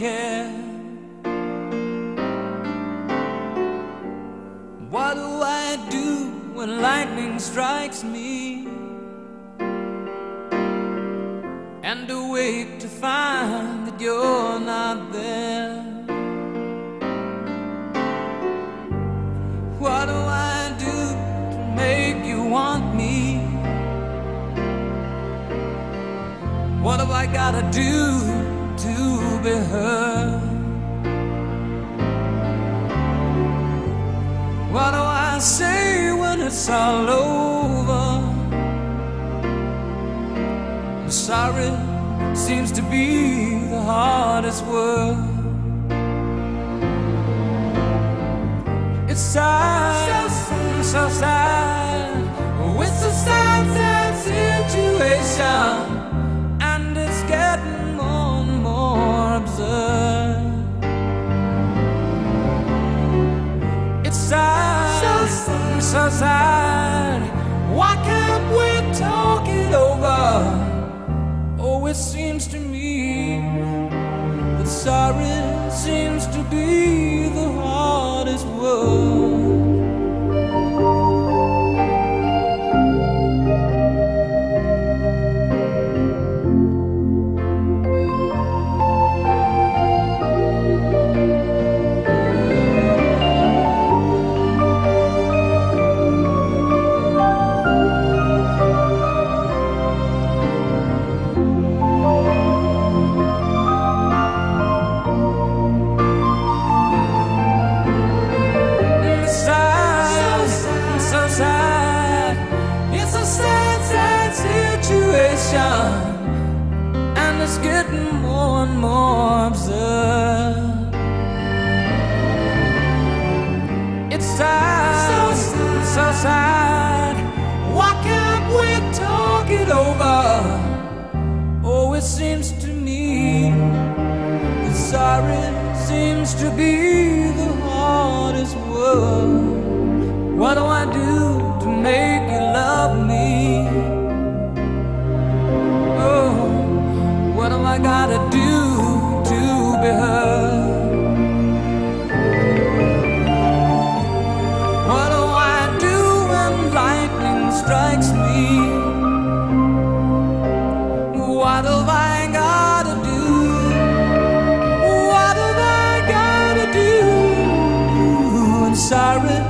care? What do I do when lightning strikes me? And awake to find that you're not there. What do I do to make you want me? What have I gotta do to be heard? What do I say when it's all over? I'm sorry seems to be the hardest word. It's sad, so sad, it's a sad, sad situation, and it's getting more and more absurd. It's sad, so sad, why can't we talk it over? Oh, it seems to me that sorry seems to be the hardest word. And it's getting more and more absurd. It's sad, so sad, why can't we talk it over? Oh, it seems to me that sorry seems to be the hardest word. What do I do to make you love me? What am I gotta do to be heard? What do I do when lightning strikes me? What have I gotta do? What have I gotta do? I'm sorry